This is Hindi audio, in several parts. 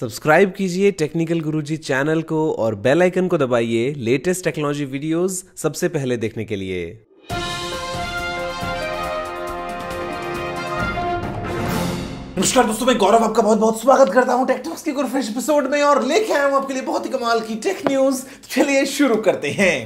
सब्सक्राइब कीजिए टेक्निकल गुरुजी चैनल को और बेल आइकन को दबाइए लेटेस्ट टेक्नोलॉजी वीडियोस सबसे पहले देखने के लिए। नमस्कार दोस्तों, मैं गौरव आपका बहुत-बहुत स्वागत करता हूं टेक टिप्स के एक और फ्रेश एपिसोड में और लेके आया हूं आपके लिए बहुत ही कमाल की टेक न्यूज। चलिए शुरू करते हैं।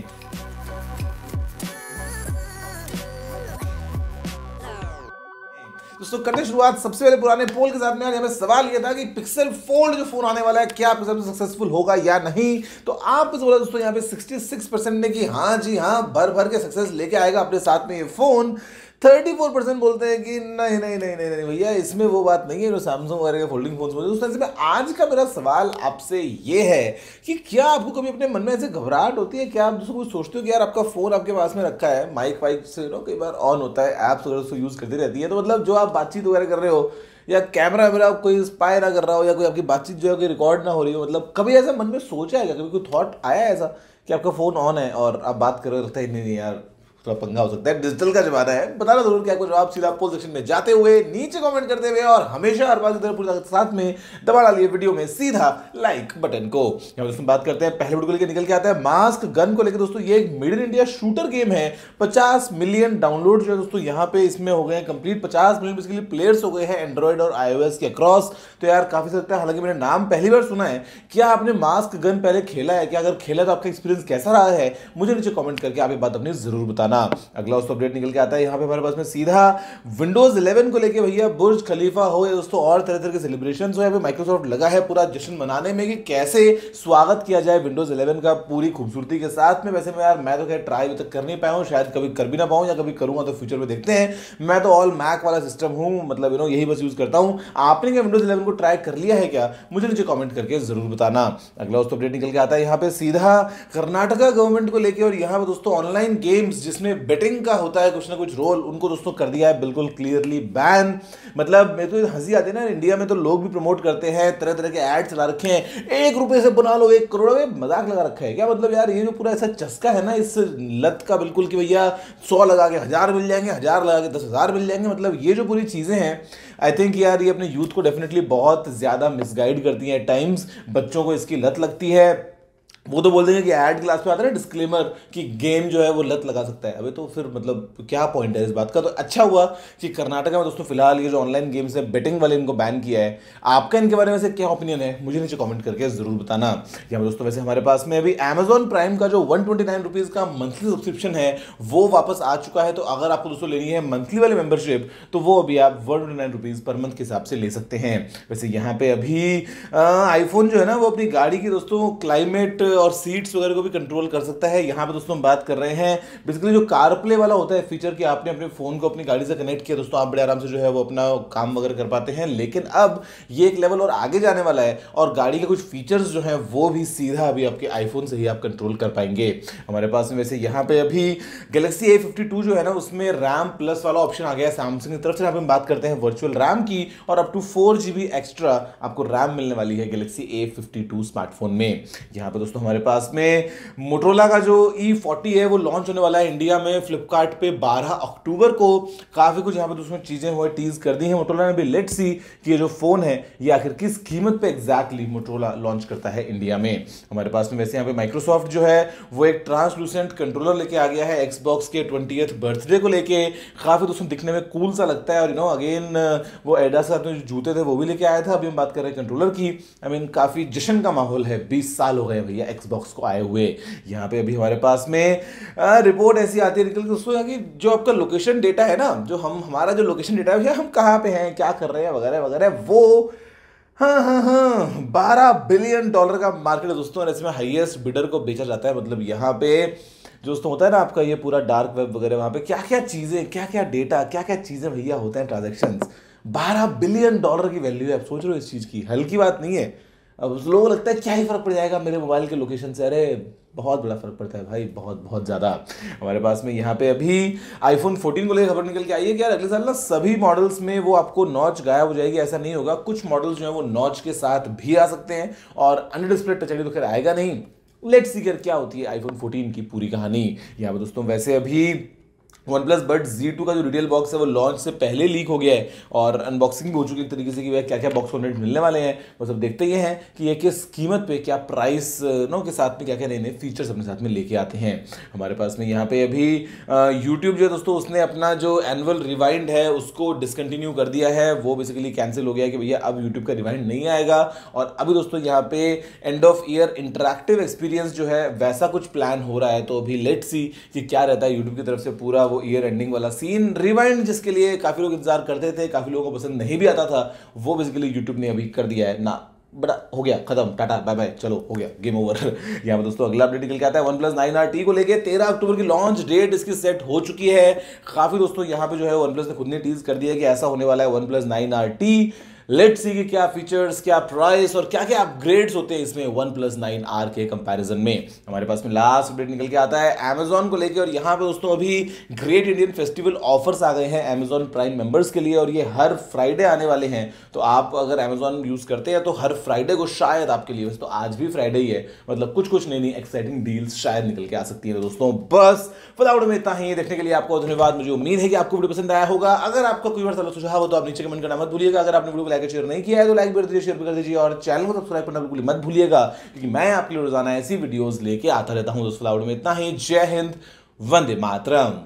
दोस्तों करते शुरुआत सबसे पहले पुराने पोल के साथ में। आज हमें सवाल ये था कि पिक्सल फोल्ड जो फोन आने वाला है क्या पिक्सल सक्सेसफुल होगा या नहीं, तो आपने बोला दोस्तों यहाँ पे 66% ने कि हाँ जी हाँ भर के सक्सेस लेके आएगा अपने साथ में ये फोन। 34% बोलते हैं कि नहीं नहीं नहीं नहीं नहीं भैया इसमें वो बात नहीं है जो सैमसंग वगैरह के फोल्डिंग फोन्स में। दोस्तों इसमें आज का मेरा सवाल आपसे ये है कि क्या आपको कभी अपने मन में ऐसे घबराहट होती है, क्या आप दोस्तों कुछ सोचते हो कि यार आपका फ़ोन आपके पास में रखा है, माइक वाइक से नो कई बार ऑन होता है, ऐप्स वगैरह उसको यूज़ करती रहती है, तो मतलब जो आप बातचीत वगैरह कर रहे हो या कैमरा वगैरह कोई स्पाई ना कर रहा हो या कोई आपकी बातचीत जो है कोई रिकॉर्ड ना हो रही हो, मतलब कभी ऐसा मन में सोचा है क्या, कभी कोई थॉट आया है ऐसा कि आपका फ़ोन ऑन है और आप बात कर रहे लगता है नहीं यार थोड़ा पंगा हो सकता है, डिजिटल का जमाना है। बताना जरूर क्या कुछ आप सीधा पोल सेक्शन में जाते हुए नीचे कमेंट करते हुए और हमेशा हर बात पूरे साथ में दबा डालिए वीडियो में सीधा लाइक बटन को। दोस्तों बात करते हैं पहले वीडियो को लेकर निकल के आता है मास्क गन को लेकर। दोस्तों ये एक made in India shooter game है, 50 मिलियन डाउनलोड जो है दोस्तों यहाँ पे इसमें हो गए हैं कंप्लीट। 50 मिलियन इसके लिए प्लेयर्स हो गए हैं एंड्रॉइड और iOS के अक्रॉस, तो यार काफी सकता है। हालांकि मैंने नाम पहली बार सुना है। क्या आपने मास्क गन पहले खेला है, क्या अगर खेला तो आपका एक्सपीरियंस कैसा रहा है, मुझे नीचे कॉमेंट करके आप ये बात अपनी जरूर बताना। अगला दोस्तों अपडेट निकल के आता है यहाँ पे हमारे पास में सीधा विंडोज 11 को लेके। भैया बुर्ज खलीफा हो या दोस्तों और तरह तरह के सेलिब्रेशंस हो, यहाँ पे माइक्रोसॉफ्ट लगा है पूरा जश्न मनाने में कि कैसे स्वागत किया जाए विंडोज 11 का पूरी खूबसूरती के साथ में। वैसे मैं यार मैं तो खैर ट्राई अभी तक कर नहीं पाया हूँ, शायद कभी कर भी ना पाऊँ या कभी करूँगा तो फ्यूचर में देखते हैं। मैं तो ऑल मैक वाला सिस्टम हूँ, मतलब यू नो यही बस यूज करता हूँ। आपने क्या विंडोज 11 को ट्राई कर लिया है क्या, मुझे नीचे कॉमेंट करके जरूर बताना। अगला दोस्तों अपडेट निकल के आता है यहाँ पे सीधा कर्नाटका गवर्नमेंट को लेकर और यहाँ पे दोस्तों ऑनलाइन गेम्स जिसमें बेटिंग का होता है कुछ ना कुछ रोल, उनको दोस्तों कर दिया है बिल्कुल क्लियरली बैन। मतलब मैं तो हंसी आती है ना, इंडिया में तो लोग भी प्रमोट करते हैं, तरह तरह के ऐड चला रखे हैं, 1 रुपए से बना लो 1 करोड़ में, मजाक लगा रखा है क्या। मतलब यार ये जो पूरा ऐसा चस्का है ना इस लत का बिल्कुल कि भैया 100 लगा के 1000 मिल जाएंगे, 1000 लगा के 10,000 मिल जाएंगे, मतलब ये जो पूरी चीज़ें हैं आई थिंक यार ये अपने यूथ को डेफिनेटली बहुत ज़्यादा मिसगाइड करती हैं। टाइम्स बच्चों को इसकी लत लगती है, वो तो बोल देंगे कि ऐड क्लास पे आता है डिस्क्लेमर कि गेम जो है वो लत लगा सकता है। अबे तो फिर मतलब क्या पॉइंट है इस बात का। तो अच्छा हुआ कि कर्नाटका में दोस्तों फिलहाल ये जो ऑनलाइन गेम्स है बेटिंग वाले इनको बैन किया है। आपका इनके बारे में से क्या ओपिनियन है, मुझे नीचे कमेंट करके ज़रूर बताना। यहाँ दोस्तों वैसे हमारे पास में अभी अमेजॉन प्राइम का जो 129 रुपीज़ का मंथली सब्सक्रिप्शन है वो वापस आ चुका है। तो अगर आपको दोस्तों लेनी है मंथली वाली मेम्बरशिप तो वो अभी आप 129 रुपीज़ पर मंथ के हिसाब से ले सकते हैं। वैसे यहाँ पर अभी आईफोन जो है ना वो अपनी गाड़ी की दोस्तों क्लाइमेट और सीट्स वगैरह को भी कंट्रोल कर सकता है। यहाँ पे दोस्तों हम बात कर रहे हैं बेसिकली जो कारप्ले वाला होता है फीचर कि आपने अपने फ़ोन को अपनी गाड़ी से कनेक्ट किया दोस्तों आप बड़े आराम से जो है वो अपना काम वगैरह कर पाते हैं। लेकिन अब ये एक लेवल और आगे जाने वाला है और गाड़ी के कुछ फीचर्स जो हैं वो भी सीधा अभी आपके आईफोन से ही आप कंट्रोल कर पाएंगे। हमारे पास में वैसे यहाँ पर अभी गैलेक्सी A52 जो है ना उसमें रैम प्लस वाला ऑप्शन आ गया है सैमसंग की तरफ से। यहाँ पर हम बात करते हैं वर्चुअल रैम की और अप टू 4 GB एक्स्ट्रा आपको रैम मिलने वाली है गैलेक्सी A52 स्मार्टफोन में। यहाँ पर दोस्तों हमारे पास में मोटोरोला का जो E40 है वो लॉन्च होने वाला है इंडिया में फ्लिपकार्ट पे 12 अक्टूबर को। काफ़ी कुछ यहाँ पे दोस्तों चीज़ें हुए टीज कर दी हैं मोटोरोला ने भी। लेट्स सी कि ये जो फ़ोन है ये आखिर किस कीमत पे एग्जैक्टली मोटोरोला लॉन्च करता है इंडिया में। हमारे पास में वैसे यहाँ पे माइक्रोसॉफ्ट जो है वो एक ट्रांसलूसेंट कंट्रोलर लेके आ गया है एक्सबॉक्स के 20th बर्थडे को लेके। काफ़ी दोस्तों दिखने में कूल सा लगता है और यू नो अगेन वो एडा साथ में जूते थे वो भी लेके आया था। अभी हम बात कर रहे हैं कंट्रोलर की। आई मीन काफ़ी जश्न का माहौल है, 20 साल हो गए भैया एक्सबॉक्स को आए हुए। यहाँ पे अभी हमारे पास में रिपोर्ट ऐसी आती है निकल कि जो आपका लोकेशन डेटा है ना, जो हमारा जो लोकेशन डेटा है भैया हम कहाँ पे हैं क्या कर रहे हैं वगैरह वगैरह वो हाँ 12 बिलियन डॉलर का मार्केट है दोस्तों और इसमें हाईएस्ट बिडर को बेचा जाता है। मतलब यहाँ पे दोस्तों होता है ना आपका ये पूरा डार्क वेब वगैरह, वहाँ पे क्या क्या चीज़ें क्या क्या डेटा क्या क्या चीज़ें भैया होते हैं ट्रांजेक्शन्स। 12 बिलियन डॉलर की वैल्यू है, आप सोच रहे हो इस चीज़ की, हल्की बात नहीं है। अब लोगों को लगता है क्या ही फ़र्क पड़ जाएगा मेरे मोबाइल के लोकेशन से, अरे बहुत बड़ा फ़र्क पड़ता है भाई, बहुत ज़्यादा। हमारे पास में यहाँ पे अभी iPhone 14 को लेकर खबर निकल के आई है कि यार अगले साल ना सभी मॉडल्स में वो आपको नॉच गायब हो जाएगी, ऐसा नहीं होगा। कुछ मॉडल्स जो है वो नॉच के साथ भी आ सकते हैं और अंडर डिस्प्ले टच आईडी तो खैर आएगा नहीं। लेट्स सी क्या होती है iPhone 14 की पूरी कहानी। यहाँ पर दोस्तों वैसे अभी OnePlus Buds Z2 का जो रिटेल बॉक्स है वो लॉन्च से पहले लीक हो गया है और अनबॉक्सिंग हो चुकी है एक तरीके से कि वह क्या क्या बॉक्स कंटेंट मिलने वाले हैं। वो सब देखते ये हैं कि ये किस कीमत पे क्या प्राइस नो के साथ में क्या क्या नए नए फीचर्स अपने साथ में लेके आते हैं। हमारे पास में यहाँ पे अभी YouTube जो है दोस्तों उसने अपना जो एनुअल रिवाइंड है उसको डिसकंटिन्यू कर दिया है, वो बेसिकली कैंसिल हो गया कि भैया अब यूट्यूब का रिवाइंड नहीं आएगा। और अभी दोस्तों यहाँ पे end of year interactive experience जो है वैसा कुछ प्लान हो रहा है, तो अभी लेट्स सी कि क्या रहता है यूट्यूब की तरफ से पूरा वो ईयर एंडिंग वाला सीन। रिवाइंड जिसके लिए काफी लोग इंतजार करते थे, काफी लोगों को पसंद नहीं भी आता था, वो बेसिकली YouTube ने अभी कर दिया है ना, बड़ा हो गया, खत्म, टाटा बाय बाय, चलो हो गया, गेम ओवर। यहाँ पर दोस्तों अगला अपडेट निकल के आता है OnePlus 9RT को लेके। 13 अक्टूबर की लॉन्च डेट इसकी सेट हो चुकी है। काफी दोस्तों यहाँ पे जो है OnePlus ने खुद ने टीज कर दिया कि ऐसा होने वाला है OnePlus 9RT। लेट्स सी कि क्या फीचर्स, क्या प्राइस और क्या क्या अपग्रेड्स होते हैं इसमें OnePlus 9R के कंपैरिजन में। हमारे पास में लास्ट अपडेट निकल के आता है Amazon को लेके और यहाँ पे दोस्तों अभी ग्रेट इंडियन फेस्टिवल ऑफर्स आ गए हैं Amazon प्राइम मेंबर्स के लिए और ये हर फ्राइडे आने वाले हैं। तो आप अगर Amazon यूज़ करते हैं तो हर फ्राइडे को शायद आपके लिए, तो आज भी फ्राइडे ही है, मतलब कुछ नई नई एक्साइटिंग डील्स शायद निकल के आ सकती है दोस्तों। बस फटाफट में इतना ही, देखने के लिए आपको धन्यवाद। मुझे उम्मीद है कि आपको वीडियो पसंद आया होगा। अगर आपका कोई और सुझाव हो तो आप नीचे कमेंट करना मत भूलिएगा। अगर आपने वीडियो शेयर नहीं किया है तो लाइक भी कर दीजिए, शेयर भी कर दीजिए और चैनल को सब्सक्राइब करना बिल्कुल मत भूलिएगा क्योंकि मैं आपके लिए रोजाना ऐसी वीडियोस लेके आता रहता हूं। दोस्तों लाउड में इतना ही, जय हिंद, वंदे मातरम।